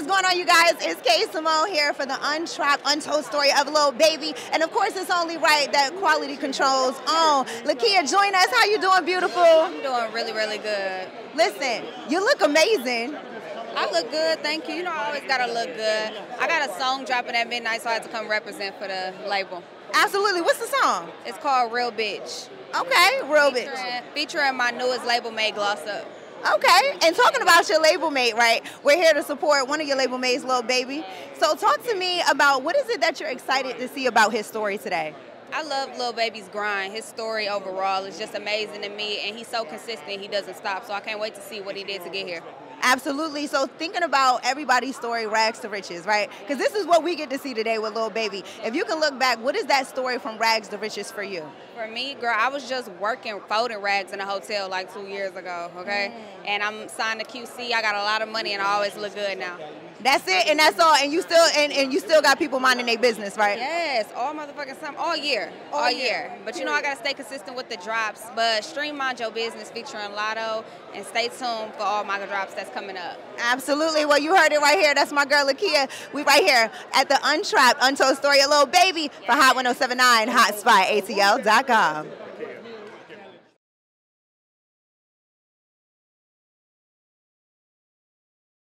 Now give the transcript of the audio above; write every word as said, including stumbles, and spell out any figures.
What's going on, you guys? It's Kay Simone here for the untrapped, untold story of Lil Baby. And of course, it's only right that Quality Control's own. Lakeyah, join us. How you doing, beautiful? I'm doing really, really good. Listen, you look amazing. I look good, thank you. You know I always gotta look good. I got a song dropping at midnight, so I had to come represent for the label. Absolutely. What's the song? It's called Real Bitch. Okay, Real featuring, Bitch. Featuring my newest label, May Gloss Up. Okay, and talking about your label mate, right? We're here to support one of your label mates, Lil Baby. So talk to me about what is it that you're excited to see about his story today? I love Lil Baby's grind. His story overall is just amazing to me, and he's so consistent, he doesn't stop. So I can't wait to see what he did to get here. Absolutely. So thinking about everybody's story, rags to riches, right? Because this is what we get to see today with Lil Baby. If you can look back, what is that story from rags to riches for you? For me, girl, I was just working, folding rags in a hotel like two years ago, okay? Mm. And I'm signed to Q C. I got a lot of money, and I always look good now. That's it, and that's all. And you still and, and you still got people minding their business, right? Yes, all motherfucking time, all year, all, all year. year. But you know I got to stay consistent with the drops. But streamline your business featuring Lotto, and stay tuned for all my drops that's coming up. Absolutely. Well, you heard it right here. That's my girl, Lakeyah. We right here at the Untrapped, Untold Story of Lil Baby for Hot one oh seven point nine, hotspot A T L dot com.